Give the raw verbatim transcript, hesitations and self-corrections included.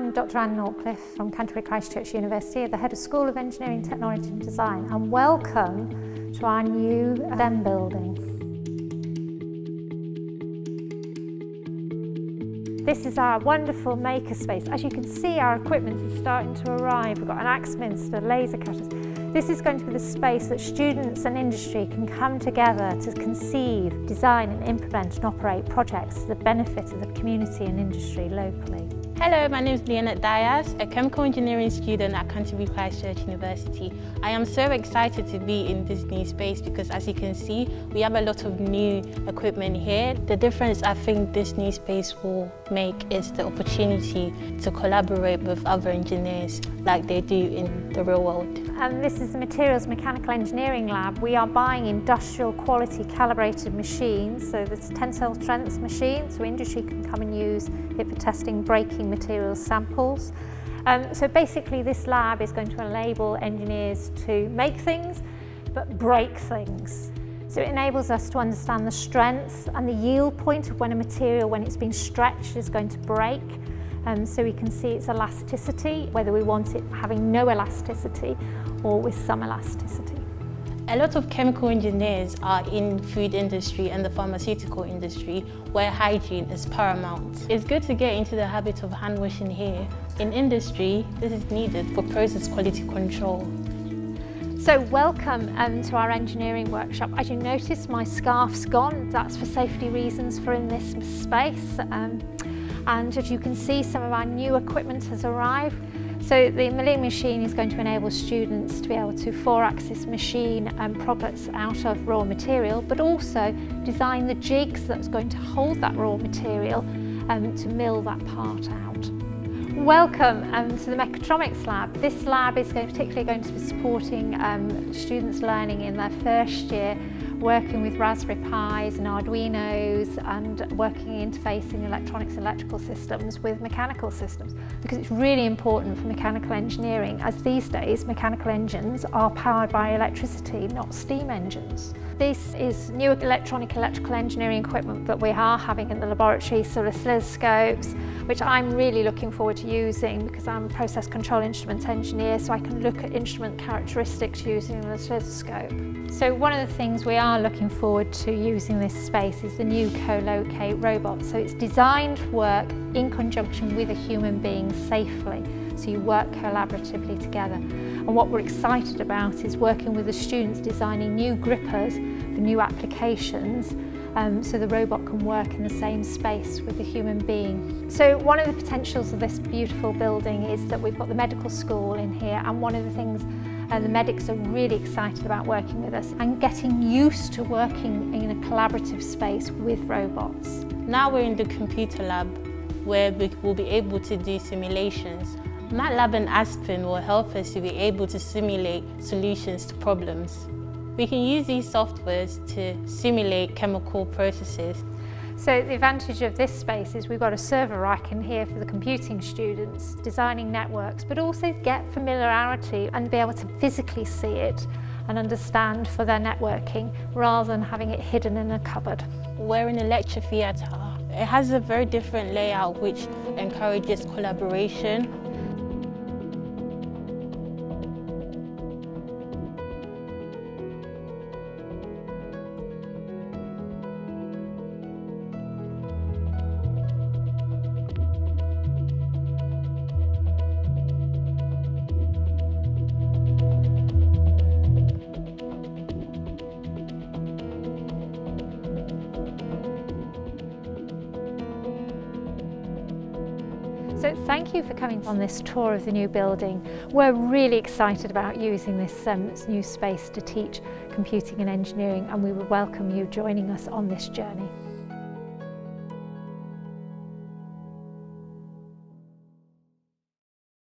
I'm Dr Anne Nortcliffe from Canterbury Christ Church University, the Head of School of Engineering, Technology and Design, and welcome to our new STEM building. This is our wonderful makerspace. As you can see, our equipment is starting to arrive. We've got an Axminster laser cutters. This is going to be the space that students and industry can come together to conceive, design and implement and operate projects to the benefit of the community and industry locally. Hello, my name is Leanne Dias, a chemical engineering student at Canterbury Christ Church University. I am so excited to be in this new space because, as you can see, we have a lot of new equipment here. The difference I think this new space will make is the opportunity to collaborate with other engineers like they do in the real world. And this is the Materials Mechanical Engineering Lab. We are buying industrial quality calibrated machines, so there's tensile strength machines, so industry can come and use it for testing braking material samples. Um, so basically this lab is going to enable engineers to make things but break things. So it enables us to understand the strength and the yield point of when a material, when it's been stretched, is going to break. Um, so we can see its elasticity, whether we want it having no elasticity or with some elasticity. A lot of chemical engineers are in food industry and the pharmaceutical industry, where hygiene is paramount. It's good to get into the habit of hand washing here. In industry, this is needed for process quality control. So welcome um, to our engineering workshop. As you notice, my scarf's gone. That's for safety reasons for in this space. Um, and as you can see, some of our new equipment has arrived. So the milling machine is going to enable students to be able to four-axis machine um, products out of raw material, but also design the jigs that's going to hold that raw material um, to mill that part out. Welcome um, to the Mechatronics Lab. This lab is going, particularly going to be supporting um, students learning in their first year, working with Raspberry Pis and Arduinos and working interfacing electronics and electrical systems with mechanical systems, because it's really important for mechanical engineering, as these days mechanical engines are powered by electricity, not steam engines. This is new electronic electrical engineering equipment that we are having in the laboratory, so oscilloscopes, which I'm really looking forward to using because I'm a process control instrument engineer, so I can look at instrument characteristics using an oscilloscope. So one of the things we are We are looking forward to using this space is the new Co-Locate robot. So it's designed to work in conjunction with a human being safely, so you work collaboratively together. And what we're excited about is working with the students designing new grippers for new applications, um, so the robot can work in the same space with the human being. So one of the potentials of this beautiful building is that we've got the medical school in here, and one of the things and the medics are really excited about working with us and getting used to working in a collaborative space with robots. Now we're in the computer lab, where we will be able to do simulations. MATLAB and Aspen will help us to be able to simulate solutions to problems. We can use these softwares to simulate chemical processes. So the advantage of this space is we've got a server rack in here for the computing students, designing networks, but also get familiarity and be able to physically see it and understand for their networking, rather than having it hidden in a cupboard. We're in a lecture theatre. It has a very different layout which encourages collaboration. So thank you for coming on this tour of the new building. We're really excited about using this um, new space to teach computing and engineering, and we would welcome you joining us on this journey.